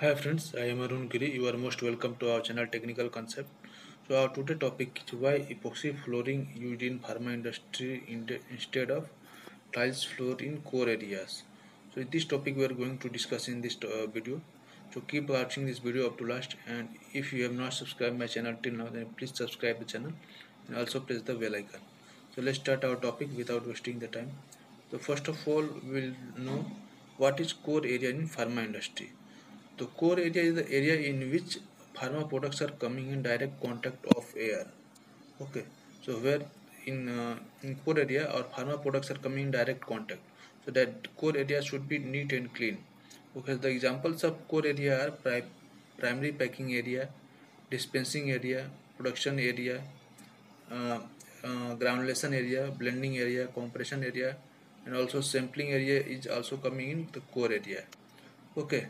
Hi friends, I am Arun Giri. You are most welcome to our channel Technical Concept. So our today topic is why epoxy flooring used in pharma industry instead of tiles floor in core areas. So this topic we are going to discuss in this video. So keep watching this video up to last, and if you have not subscribed my channel till now, then please subscribe the channel and also press the bell icon. So let's start our topic without wasting the time. So first of all, we will know what is core area in pharma industry. The core area is the area in which pharma products are coming in direct contact of air. Okay, so where in core area our pharma products are coming in direct contact, so that core area should be neat and clean. Okay, the examples of core area are primary packing area, dispensing area, production area, granulation area, blending area, compression area, and also sampling area is also coming in the core area. Okay,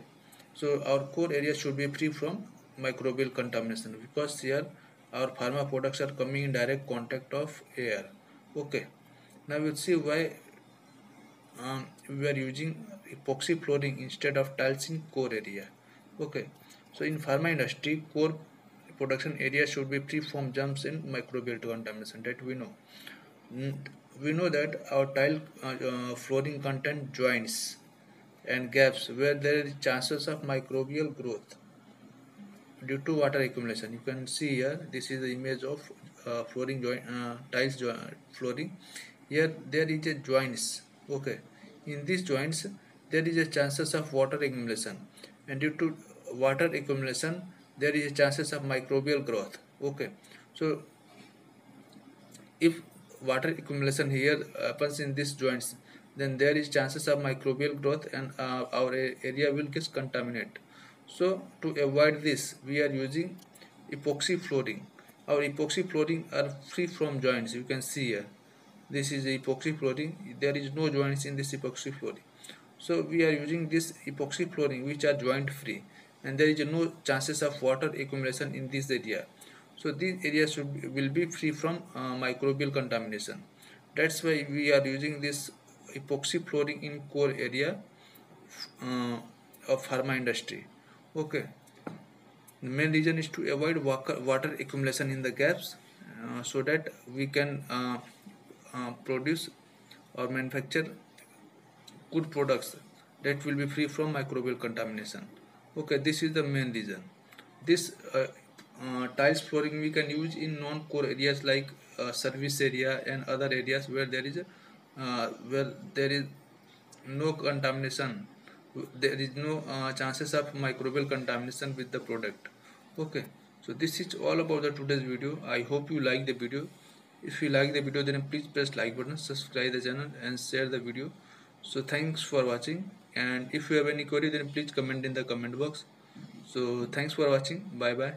so our core area should be free from microbial contamination, because here our pharma products are coming in direct contact of air. Okay, now we'll see why we are using epoxy flooring instead of tiles in core area. Okay, so in pharma industry, core production area should be free from germs and microbial contamination, that we know. We know that our tile flooring contains joints and gaps where there is chances of microbial growth due to water accumulation. You can see here, this is the image of flooring joint, tiles flooring. Here there is a joints. Okay, in these joints there is a chances of water accumulation, and due to water accumulation there is a chances of microbial growth. Okay, so if water accumulation here happens in these joints, then there is chances of microbial growth, and our area will get contaminated. So to avoid this, we are using epoxy flooring. Our epoxy flooring are free from joints. You can see here, this is epoxy flooring. There is no joints in this epoxy flooring. So we are using this epoxy flooring which are joint free, and there is no chances of water accumulation in this area. So these areas will be free from microbial contamination. That's why we are using this epoxy flooring in core area of pharma industry. Okay, the main reason is to avoid water accumulation in the gaps, so that we can produce or manufacture good products that will be free from microbial contamination. Okay, this is the main reason. This tiles flooring we can use in non-core areas like service area and other areas where there is no contamination. There is no chances of microbial contamination with the product. Okay, so this is all about the today's video. I hope you like the video. If you like the video, then please press like button, subscribe the channel, and share the video. So thanks for watching, and if you have any query, then please comment in the comment box. So thanks for watching. Bye bye.